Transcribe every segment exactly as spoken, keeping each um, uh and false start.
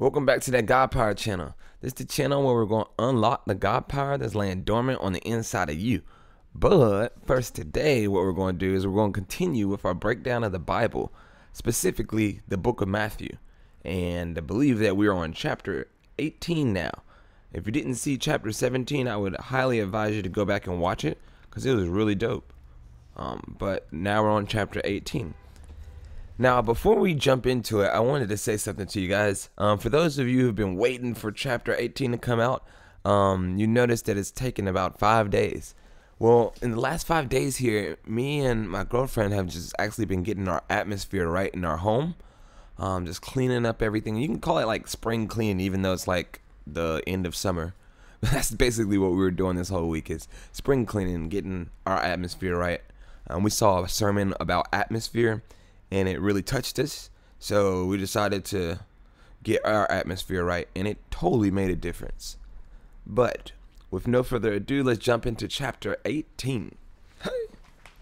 Welcome back to That God Power Channel. This is the channel where we're going to unlock the God power that's laying dormant on the inside of you. But first today, what we're going to do is we're going to continue with our breakdown of the Bible, specifically the book of Matthew. And I believe that we are on chapter eighteen now. If you didn't see chapter seventeen, I would highly advise you to go back and watch it because it was really dope. Um, but now we're on chapter eighteen. Now, before we jump into it, I wanted to say something to you guys. Um, for those of you who've been waiting for chapter eighteen to come out, um, you notice that it's taken about five days. Well, in the last five days here, me and my girlfriend have just actually been getting our atmosphere right in our home, um, just cleaning up everything. You can call it like spring clean, even though it's like the end of summer. That's basically what we were doing this whole week, is spring cleaning, getting our atmosphere right. Um, we saw a sermon about atmosphere, and it really touched us, so we decided to get our atmosphere right, and it totally made a difference. But with no further ado, let's jump into chapter eighteen.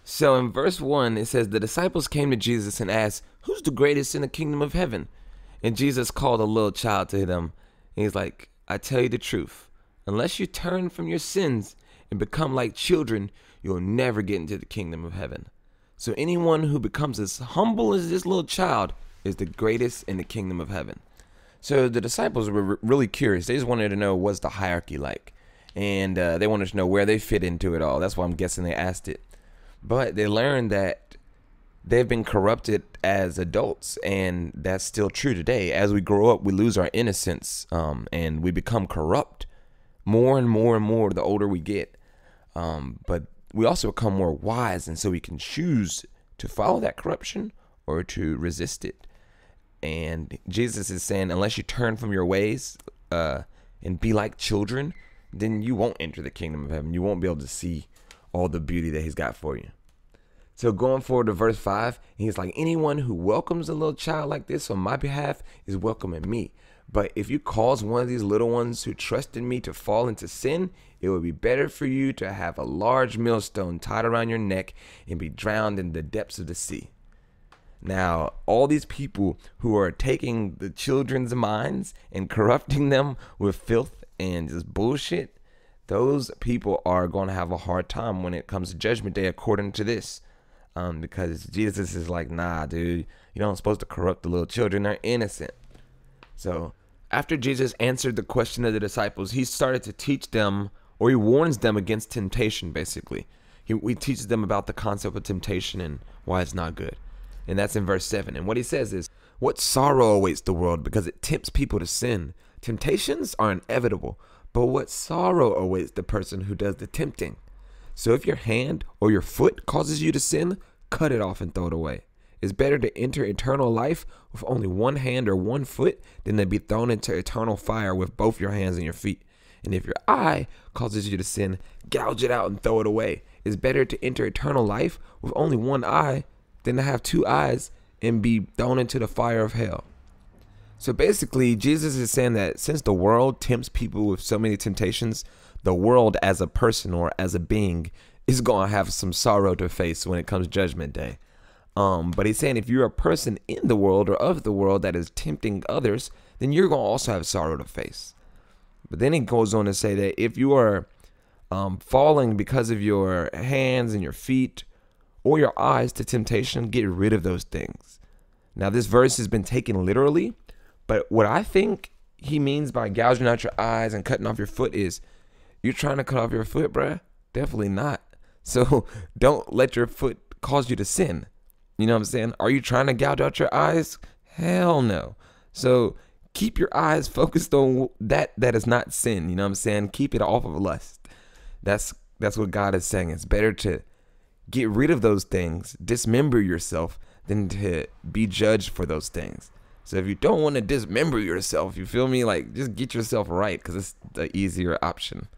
So in verse one, it says, "The disciples came to Jesus and asked, 'Who's the greatest in the kingdom of heaven?' And Jesus called a little child to them, and he's like, 'I tell you the truth, unless you turn from your sins and become like children, you'll never get into the kingdom of heaven. So anyone who becomes as humble as this little child is the greatest in the kingdom of heaven.'" So the disciples were really curious. They just wanted to know, what's the hierarchy like? And uh, they wanted to know where they fit into it all. That's why I'm guessing they asked it. But they learned that they've been corrupted as adults, and that's still true today. As we grow up, we lose our innocence, um, and we become corrupt more and more and more the older we get. Um, but we also become more wise, and so we can choose to follow that corruption or to resist it. And Jesus is saying, unless you turn from your ways uh, and be like children, then you won't enter the kingdom of heaven. You won't be able to see all the beauty that he's got for you. So going forward to verse five, he's like, "Anyone who welcomes a little child like this on my behalf is welcoming me. But if you cause one of these little ones who trust in me to fall into sin, it would be better for you to have a large millstone tied around your neck and be drowned in the depths of the sea." Now, all these people who are taking the children's minds and corrupting them with filth and just bullshit, those people are going to have a hard time when it comes to judgment day, according to this. Um, because Jesus is like, nah, dude, you're not supposed to corrupt the little children. They're innocent. So after Jesus answered the question of the disciples, he started to teach them, or he warns them against temptation, basically. He, he teaches them about the concept of temptation and why it's not good. And that's in verse seven. And what he says is, "What sorrow awaits the world because it tempts people to sin. Temptations are inevitable, but what sorrow awaits the person who does the tempting. So if your hand or your foot causes you to sin, cut it off and throw it away. It's better to enter eternal life with only one hand or one foot than to be thrown into eternal fire with both your hands and your feet. And if your eye causes you to sin, gouge it out and throw it away. It's better to enter eternal life with only one eye than to have two eyes and be thrown into the fire of hell." So basically, Jesus is saying that since the world tempts people with so many temptations, the world as a person or as a being is going to have some sorrow to face when it comes judgment day. Um, but he's saying if you're a person in the world or of the world that is tempting others, then you're going to also have sorrow to face. But then he goes on to say that if you are um, falling because of your hands and your feet or your eyes to temptation, get rid of those things. Now, this verse has been taken literally, but what I think he means by gouging out your eyes and cutting off your foot is, you're trying to cut off your foot, bruh? Definitely not. So don't let your foot cause you to sin. You know what I'm saying? Are you trying to gouge out your eyes? Hell no. So keep your eyes focused on that that is not sin. You know what I'm saying? Keep it off of lust. That's that's what God is saying. It's better to get rid of those things, dismember yourself, than to be judged for those things. So if you don't want to dismember yourself, you feel me? Like, just get yourself right, because it's the easier option.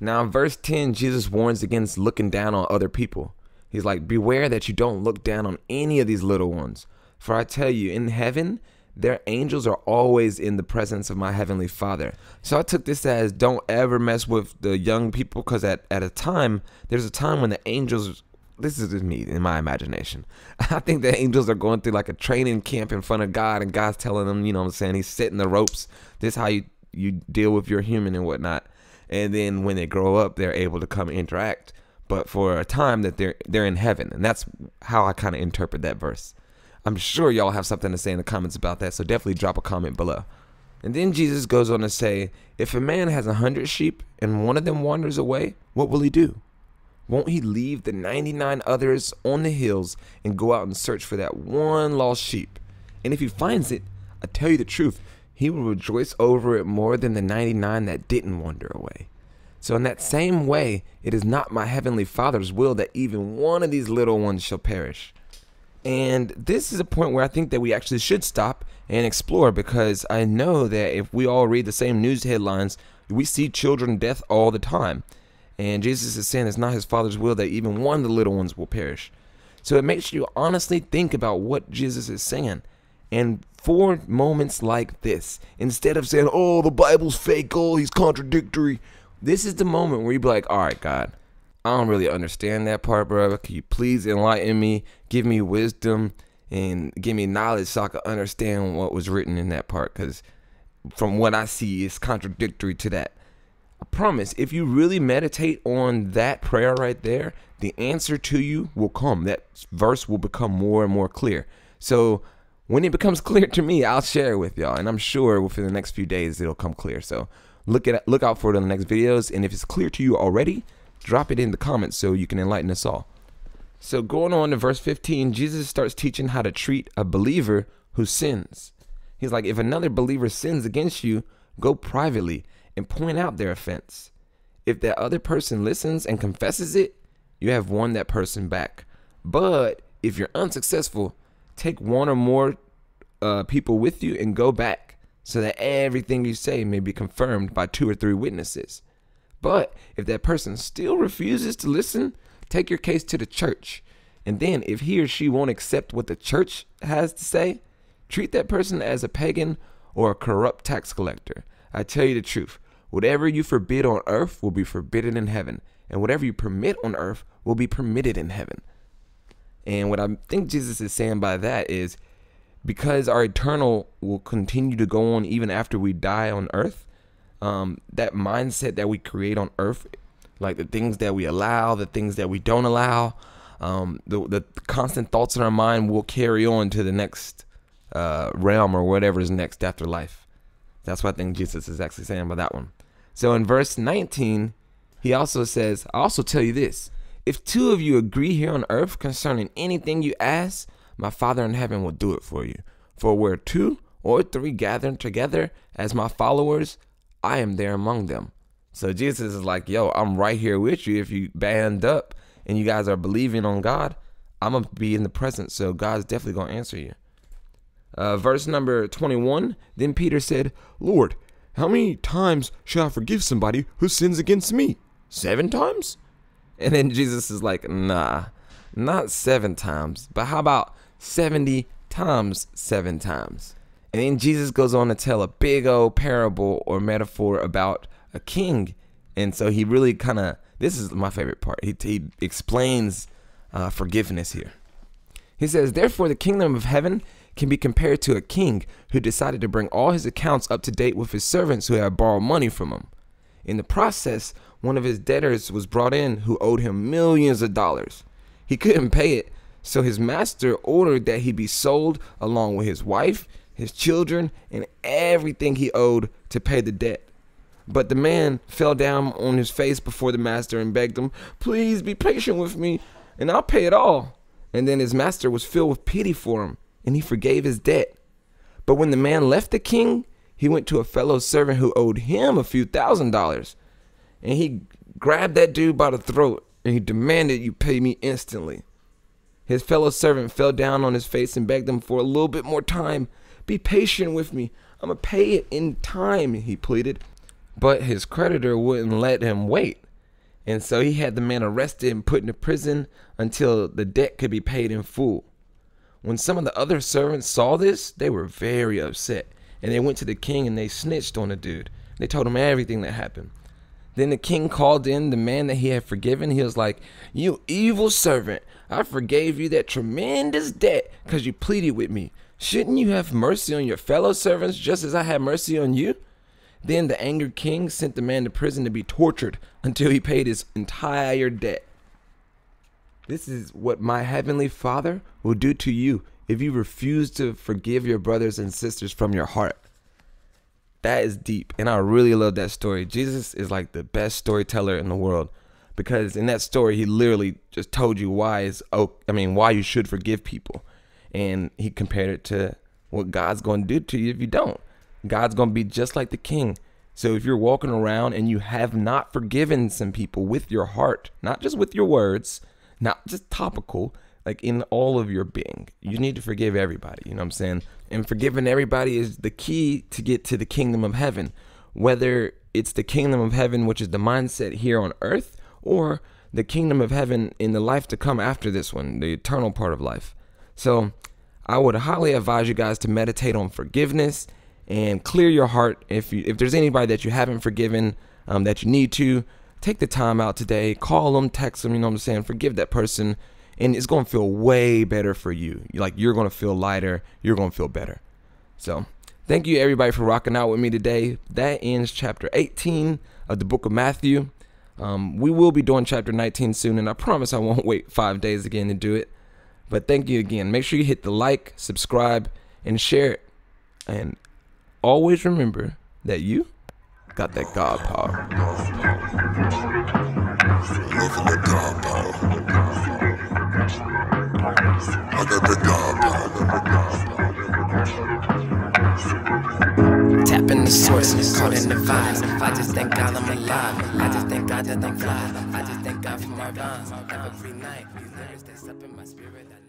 Now in verse ten, Jesus warns against looking down on other people. He's like, "Beware that you don't look down on any of these little ones. For I tell you, in heaven, their angels are always in the presence of my heavenly Father." So I took this as, don't ever mess with the young people, because at, at a time, there's a time when the angels this is just me in my imagination. I think the angels are going through like a training camp in front of God, and God's telling them, you know what I'm saying, he's setting the ropes. This is how you, you deal with your human and whatnot. And then when they grow up, they're able to come interact. But for a time that they're, they're in heaven. And that's how I kind of interpret that verse. I'm sure y'all have something to say in the comments about that. So definitely drop a comment below. And then Jesus goes on to say, if a man has a hundred sheep and one of them wanders away, what will he do? Won't he leave the ninety-nine others on the hills and go out and search for that one lost sheep? And if he finds it, I tell you the truth, he will rejoice over it more than the ninety-nine that didn't wander away. So in that same way, it is not my heavenly Father's will that even one of these little ones shall perish. And this is a point where I think that we actually should stop and explore, because I know that if we all read the same news headlines, we see children death all the time. And Jesus is saying it's not his Father's will that even one of the little ones will perish. So it makes you honestly think about what Jesus is saying. And for moments like this, instead of saying, oh, the Bible's fake, oh, he's contradictory, this is the moment where you'd be like, all right, God, I don't really understand that part, bro. Can you please enlighten me, give me wisdom, and give me knowledge so I can understand what was written in that part? Because from what I see, it's contradictory to that. I promise, if you really meditate on that prayer right there, the answer to you will come. That verse will become more and more clear. So when it becomes clear to me, I'll share it with y'all. And I'm sure within the next few days, it'll come clear. So look at look out for it on the next videos. And if it's clear to you already, drop it in the comments so you can enlighten us all. So going on to verse fifteen, Jesus starts teaching how to treat a believer who sins. He's like, if another believer sins against you, go privately and point out their offense. If that other person listens and confesses it, you have won that person back. But if you're unsuccessful, take one or more uh, people with you and go back so that everything you say may be confirmed by two or three witnesses. But if that person still refuses to listen, take your case to the church. And then if he or she won't accept what the church has to say, treat that person as a pagan or a corrupt tax collector. I tell you the truth, whatever you forbid on earth will be forbidden in heaven, and whatever you permit on earth will be permitted in heaven. And what I think Jesus is saying by that is, because our eternal will continue to go on even after we die on earth, Um, that mindset that we create on earth, like the things that we allow, the things that we don't allow, um, the, the constant thoughts in our mind will carry on to the next uh, realm or whatever is next after life. That's what I think Jesus is actually saying about that one. So in verse nineteen, he also says, I also tell you this, if two of you agree here on earth concerning anything you ask, my Father in heaven will do it for you. For where two or three gather together as my followers, I am there among them. So Jesus is like, yo, I'm right here with you. If you band up and you guys are believing on God, I'm going to be in the presence. So God's definitely going to answer you. Uh, verse number twenty-one, then Peter said, Lord, how many times shall I forgive somebody who sins against me? Seven times? And then Jesus is like, nah, not seven times, but how about seventy times seven times? And then Jesus goes on to tell a big old parable or metaphor about a king. And so he really kind of, this is my favorite part. He, he explains uh, forgiveness here. He says, therefore, the kingdom of heaven can be compared to a king who decided to bring all his accounts up to date with his servants who had borrowed money from him. In the process, one of his debtors was brought in who owed him millions of dollars. He couldn't pay it, so his master ordered that he be sold along with his wife, his children, and everything he owed to pay the debt. But the man fell down on his face before the master and begged him, please be patient with me and I'll pay it all. And then his master was filled with pity for him and he forgave his debt. But when the man left the king, he went to a fellow servant who owed him a few thousand dollars. And he grabbed that dude by the throat and he demanded, you pay me instantly. His fellow servant fell down on his face and begged him for a little bit more time. Be patient with me. I'm going to pay it in time, he pleaded. But his creditor wouldn't let him wait. And so he had the man arrested and put into prison until the debt could be paid in full. When some of the other servants saw this, they were very upset. And they went to the king and they snitched on the dude. They told him everything that happened. Then the king called in the man that he had forgiven. He was like, you evil servant, I forgave you that tremendous debt because you pleaded with me. Shouldn't you have mercy on your fellow servants just as I had mercy on you? Then the angered king sent the man to prison to be tortured until he paid his entire debt. This is what my heavenly Father will do to you if you refuse to forgive your brothers and sisters from your heart. That is deep, and I really love that story. Jesus is like the best storyteller in the world, because in that story he literally just told you why is oh, I mean why you should forgive people, and he compared it to what God's going to do to you if you don't. God's going to be just like the king. So if you're walking around and you have not forgiven some people with your heart, not just with your words, not just topical, like in all of your being, you need to forgive everybody. You know what I'm saying? And forgiving everybody is the key to get to the kingdom of heaven, whether it's the kingdom of heaven, which is the mindset here on earth, or the kingdom of heaven in the life to come after this one, the eternal part of life. So I would highly advise you guys to meditate on forgiveness and clear your heart. If you, if there's anybody that you haven't forgiven, um, that you need to, take the time out today, call them, text them, you know what I'm saying? Forgive that person. And it's going to feel way better for you. Like, you're going to feel lighter. You're going to feel better. So thank you, everybody, for rocking out with me today. That ends chapter eighteen of the book of Matthew. Um, we will be doing chapter nineteen soon, and I promise I won't wait five days again to do it. But thank you again. Make sure you hit the like, subscribe, and share it. And always remember that you got that God power. Living the God power. I got the God power. Tapping the sources, calling the vibes. I just thank God I'm alive. I just thank God that I'm fly. I just thank God for my rhymes. Every night, there's this up in my spirit.